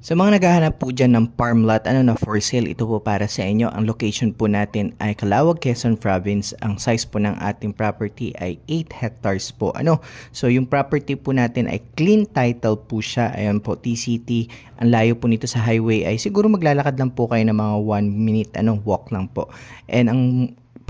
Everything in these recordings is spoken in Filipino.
Sa mga naghahanap po dyan ng farm lot na for sale, ito po para sa inyo. Ang location po natin ay Calawag, Quezon Province. Ang size po ng ating property ay 8 hectares po. So yung property po natin ay clean title po siya. Ayan po, TCT. Ang layo po nito sa highway ay siguro maglalakad lang po kayo ng mga 1 minute walk lang po. And ang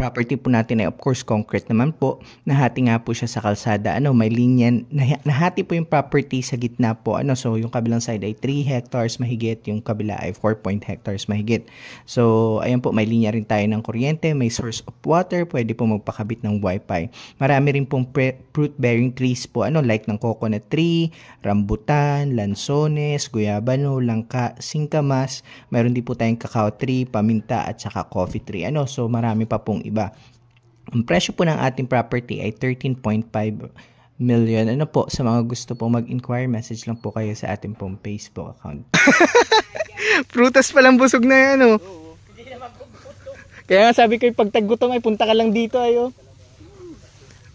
property po natin ay of course concrete naman po. Nahati nga po siya sa kalsada. May linyan. Nahati po yung property sa gitna po. So yung kabilang side ay 3 hectares mahigit. Yung kabila ay 4 hectares mahigit. So ayan po, may linya rin tayo ng kuryente. May source of water. Pwede po magpakabit ng wifi. Marami rin pong fruit bearing trees po. Like ng coconut tree, rambutan, lansones, goyabano, langka, singkamas. Mayroon din po tayong cacao tree, paminta at saka coffee tree. So marami pa pong iba. Ang presyo po ng ating property ay 13.5 million. Po, sa mga gusto pong mag-inquire, message lang po kayo sa ating pong Facebook account. Prutas palang busog na yan, Kaya nga sabi ko, pag taggutom ay punta ka lang dito,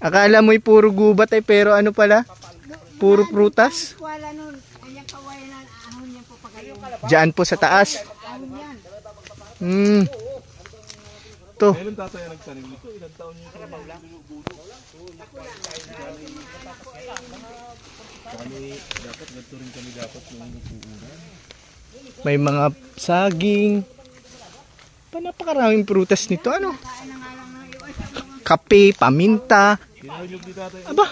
Akala mo'y puro gubat pero ano pala? Puro prutas? Diyan po sa taas. Ito. May mga saging. Napakaraming prutas nito. Kape, paminta. Aba,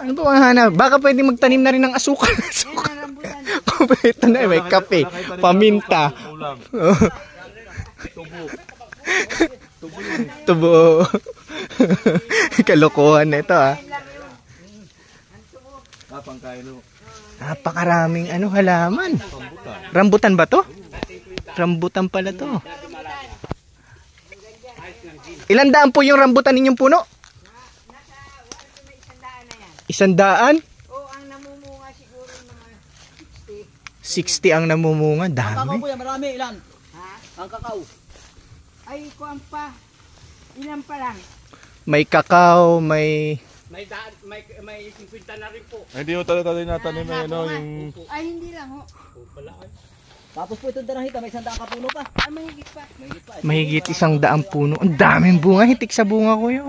ano ba ang hanap? Baka pwede magtanim na rin ng asukal. Kompleto na. May kape, paminta. Tubo. Kalokohan na ito, Napakaraming halaman. Rambutan ba to? Rambutan pala to. Ilan daan po yung rambutan ninyong puno? 100? Oo, ang namumunga siguro mga 60. 60 ang namumunga, dami. Ang kakao po yan, marami, ilan? Ang kakao. Ay, kuwan pa. Ilan pa lang? May kakao, may kumpinta na rin po. Hindi talaga natanim ay hindi lang Tapos po itong darahita, may 100 puno pa. Ay, mahigit pa. Mahigit 100 puno. Ang daming bunga, hitik sa bunga ko 'yo.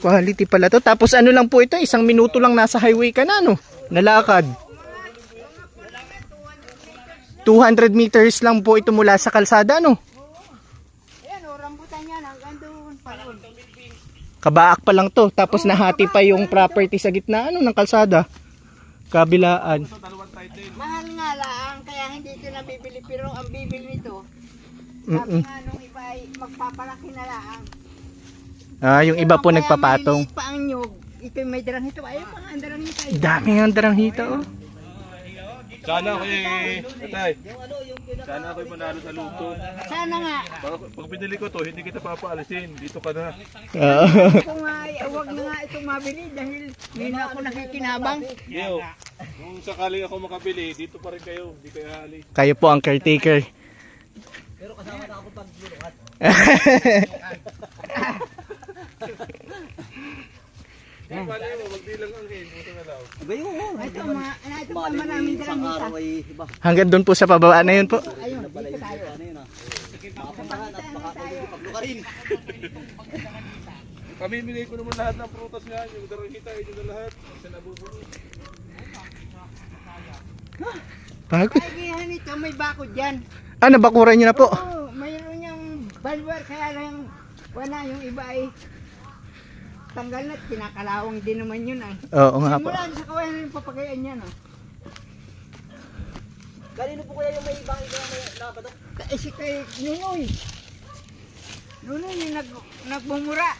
Quality pala 'to. Tapos lang po ito, 1 minuto lang nasa highway ka na nalakad. 200 meters lang po ito mula sa kalsada, Ayan, rambutan yan hanggang doon pa. Kabaak pa lang to, tapos nahati pa yung property sa gitna ng kalsada. Kabilaan. Mahal nga lang, kaya hindi ito nabibili, pero ang bibili nito. Sabi nga nung iba ay magpapalaki na lang. Yung iba po nagpapatong. Kaya may pa ang nyog. Ito may daranghito. Ayun pa ang daranghito. Dami ang daranghito, Sana ako'y manalo sa luto. Sana nga. Pag pinili ko to, hindi kita papaalisin. Dito ka na. Kung huwag na nga itong mabili dahil hindi na ako nakikinabang. Kung sakaling ako makabili, dito pa rin kayo. Hindi kayo haalis. Kayo po ang caretaker. Pero kasama na ako pag binukat. Hanggang doon po sa pababa na yun po. Pamimili ko naman lahat ng prutas niya. Yung daranghita, yun na lahat. Pagod. May bako dyan. Nabakuran niyo na po? Mayroon yung balwar kaya lang wala yung iba ay tanggal na, kinakalawang din naman yun Oo nga po. Simula sa kawayan na yung papagayaan niya Kanino po kaya yung may ibang ito may lakad si kay Nunoy. Nunoy yung nagbumura.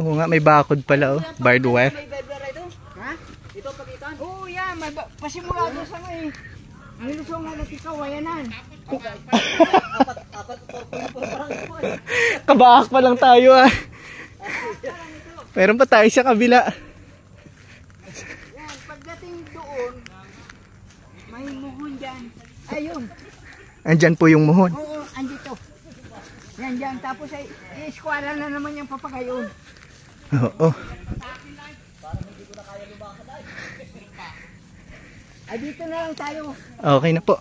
Oo nga, may bakod pala barbed wire. May barbed wire ito? Ito pagitan? Oo yan, may pasimula doon sa may ang lusong nga natin kawayanan. Kabahak pa lang tayo Meron pa tayo sa kabila. Pagdating doon may muhon dyan. Ayun. Andyan po yung muhon. Oo, andito. Yan dyan. Tapos ay i-squara na naman yung papagayon. Oo. Ay dito na lang tayo. Okay na po.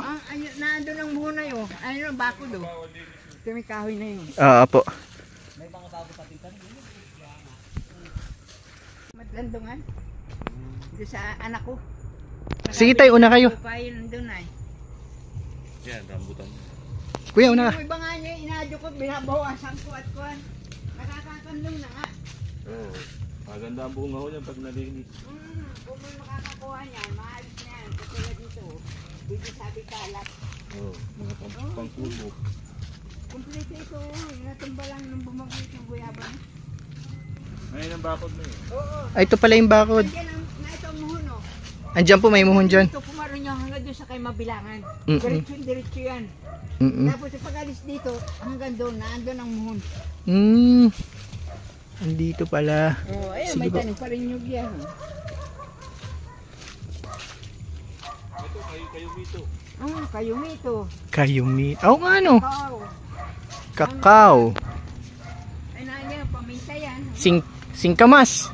Nandun ang muna yun. Ayun ang bako do. Ito may kahoy na yun. Oo po. May mga bago pati ka. Matlandungan. Doon sa anak ko. Sige tayo, una kayo. Doon ay. Yan, rambutan. Kuya, una ka. Yung iba nga niya, inadyo ko, binabawasan ko at kuhan. Nakakakandong na nga. Oo. Maganda ang bunga ko niyan pag nalinis. Kung may makakakuha niyan, maalis niyan. Katula dito, dito sabi kalat. Oo. Mga pangkubo. Kumplete ito. Natumba lang nung bumaglit ng Goyabano. Ngayon ang bakod na yun. Oo. Ay, ito pala yung bakod. Na ito ang muhon, o. Andiyan po, may muhon dyan. Ito pumaroon niya hanggang doon sa kay Mabilangan. Diretso yan. Tapos pag-alis dito, hanggang doon, naandun ang muhon. Andito pala. Oo, ayun, may tanong pa rin yung yan. Ito, kayumito. Oo, kayumito. Kayumito. Oo nga, no. Cacao. Ay, nandiyan, paminta yan. Singkamas.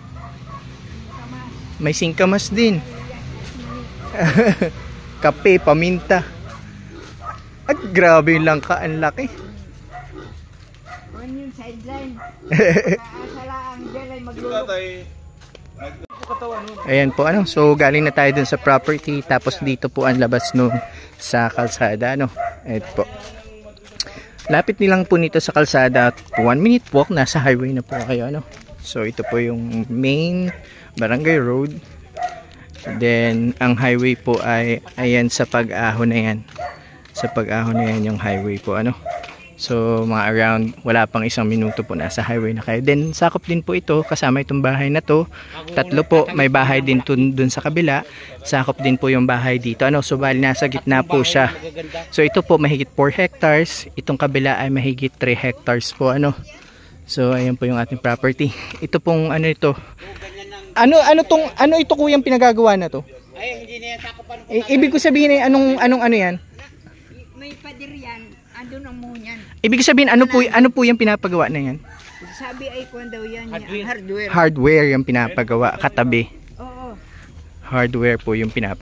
May singkamas din. Kape, paminta. At grabe yung langka, ang laki. Doon yung sideline. Nakakasala ang dyan ay maglulok. Ayan po, ano? So galing na tayo dun sa property. Tapos dito po ang labas nung sa kalsada, ano? Ayan po. Lapit nilang po nito sa kalsada. 1 minute walk, nasa highway na po kayo, ano? So ito po yung main barangay road. Then ang highway po ay ayan sa pag-aho na yan. Sa pag-aho na yan yung highway po, ano. So mga around wala pang 1 minuto po nasa highway na kayo. Then sakop din po ito kasama itong bahay na to. 3 po, may bahay din dun sa kabila. Sakop din po yung bahay dito, ano. So bali nasa gitna po siya. So ito po mahigit 4 hectares. Itong kabila ay mahigit 3 hectares po, ano. So ayan po yung ating property. Ito pong ano ito. Ano ito kuyang pinagagawa na to? Ay hindi na yan sakupan po. Ibig ko sabihin ay anong yan? May pader yan, andun ang muhon yan. Ibig sabihin ano po yung pinapagawa na yan? Sabi ay kung daw yan hardware. Hardware yung pinapagawa katabi. Oo. Hardware po yung pinapagawa.